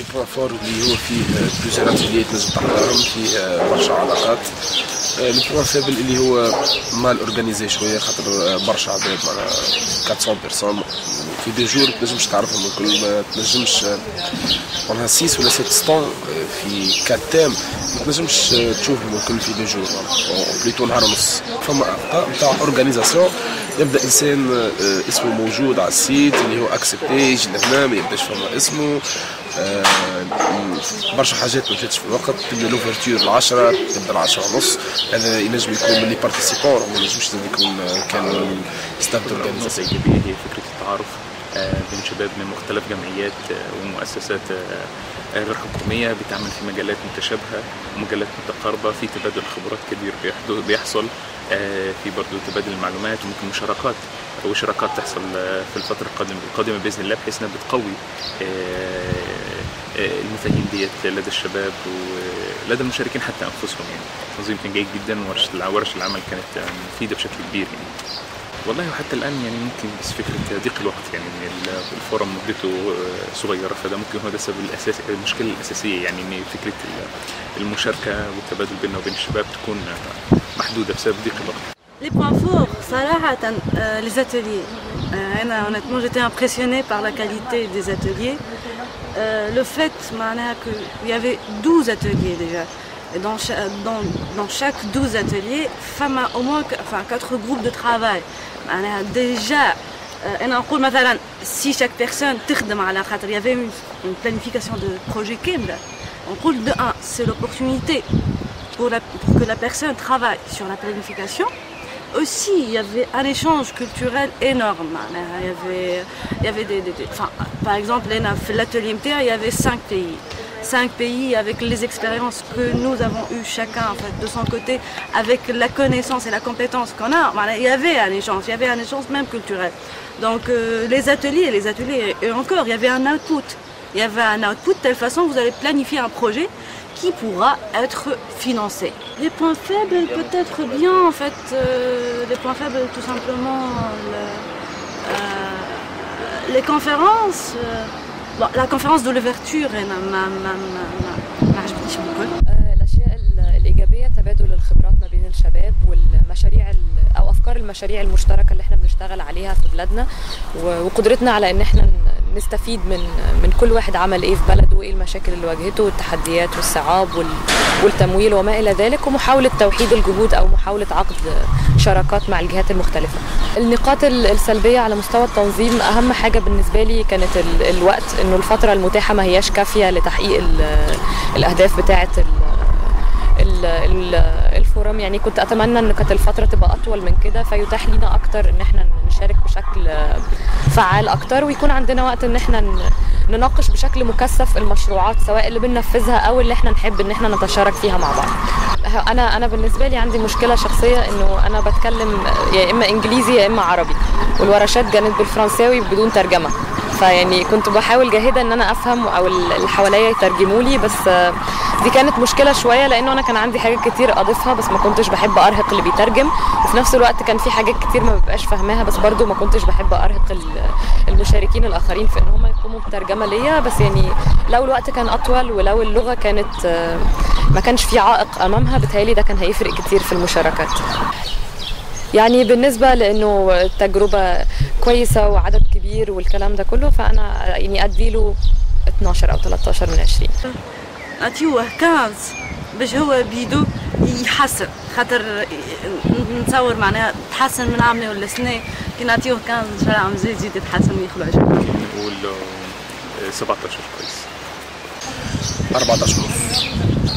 البلاتفورم اللي هو فيه بلوزيغ اتيليات لازم تحضرهم، فيه برشا علاقات. البروفابل اللي هو مال اورغانيزي شويه خاطر برشا عباد، معناها 400 بيرسون في دي جور تنجمش تعرفهم الكل، ما تنجمش معناها 6 ولا 7 ستون في 4 تام ما تنجمش تشوفهم الكل في دي جور، بليتو نهار ونص. فما اعطاء نتاع اورغانيزاسيون، يبدا انسان اسمه موجود على السيت اللي هو اكسبتي يجي لهنا ما يبداش فما اسمه، برشا حاجات ما فاتتش في الوقت. تبدا لوفرتور العشرة، تبدا العشرة ونص، هذا ينجم يكون من لي بارتيسيبون، ما ينجمش يكون كانوا ستاف دورغانيزاسيون. الإيجابية هي فكرة التعارف بين شباب من مختلف جمعيات ومؤسسات غير حكومية بتعمل في مجالات متشابهة ومجالات متقاربة، في تبادل خبرات كبير بيحصل، في برضه تبادل المعلومات وممكن مشاركات وشراكات تحصل في الفترة القادمة بإذن الله، بحيث إنها بتقوي المفاهيم ديت لدى الشباب ولدى المشاركين حتى أنفسهم. يعني التنظيم كان جيد جدا، ورش العمل كانت مفيدة بشكل كبير يعني والله. وحتى الآن يعني ممكن بس فكرة ضيق الوقت، يعني الفورم مدته صغيرة، فده ممكن هو ده السبب الأساسي، المشكلة الأساسية، يعني إن فكرة المشاركة والتبادل بيننا وبين الشباب تكون محدودة بسبب ضيق الوقت. Les points forts, صراحة les ateliers. Honnêtement, j'étais impressionnée par la qualité des ateliers. Le fait qu'il y avait 12 ateliers déjà. Et dans chaque 12 ateliers, femmes au moins 4 groupes de travail. Déjà, si chaque personne تخدم على خاطر, il y avait une planification de projet كاملة. On dit de 1, c'est l'opportunité pour que la personne travaille sur la planification. Aussi, il y avait un échange culturel énorme. Il y avait par exemple, l'atelier MTA, il y avait 5 pays. 5 pays avec les expériences que nous avons eues chacun, en fait, de son côté, avec la connaissance et la compétence qu'on a. Il y avait un échange, même culturel. Donc, les ateliers, et encore, il y avait un output. Il y avait un output de telle façon que vous allez planifier un projet qui pourra être financé. Les points faibles, peut-être bien, en fait, les points faibles, tout simplement, les conférences. لا كونفرنس دو لوفرتور انا ما عجبتنيش بالكل. الاشياء الايجابيه تبادل الخبرات ما بين الشباب والمشاريع او افكار المشاريع المشتركه اللي احنا بنشتغل عليها في بلادنا، وقدرتنا على ان احنا نستفيد من كل واحد عمل ايه في بلده وايه المشاكل اللي واجهته والتحديات والصعاب والتمويل وما الى ذلك، ومحاوله توحيد الجهود او محاوله عقد شراكات مع الجهات المختلفه. النقاط السلبيه على مستوى التنظيم، اهم حاجه بالنسبه لي كانت الوقت، انه الفتره المتاحه ما هياش كافيه لتحقيق الاهداف بتاعه الفورم. يعني كنت اتمنى ان كانت الفتره تبقى اطول من كده، فيتاح لينا اكتر ان احنا نشارك بشكل فعال اكتر، ويكون عندنا وقت ان احنا نناقش بشكل مكثف المشروعات، سواء اللي بننفذها او اللي احنا نحب ان احنا نتشارك فيها مع بعض. انا بالنسبه لي عندي مشكله شخصيه، انه انا بتكلم يا اما انجليزي يا اما عربي، والورشات كانت بالفرنساوي بدون ترجمه، فيعني كنت بحاول جاهده ان انا افهم او اللي حواليا يترجموا لي، بس دي كانت مشكله شويه، لانه انا كان عندي حاجات كتير اضيفها بس ما كنتش بحب ارهق اللي بيترجم، وفي نفس الوقت كان في حاجات كتير ما ببقاش فاهماها، بس برضو ما كنتش بحب ارهق المشاركين الاخرين في ان هم يقوموا بترجمه ليا. بس يعني لو الوقت كان اطول ولو اللغه كانت ما كانش في عائق امامها، بتهيألي ده كان هيفرق كتير في المشاركات. يعني بالنسبه لانه التجربه كويسه وعدد كبير والكلام ده كله، فانا يعني اديله 12 او 13 من 20. نعطيوه 15 باش هو بيدو يحسن، خاطر نتصور معناها تحسن من عامله ولا سنه، كي نعطيوه 15 ان شاء الله عم يزيد يتحسن ويخلو 20. نقول 17 كويس، 14 ونص.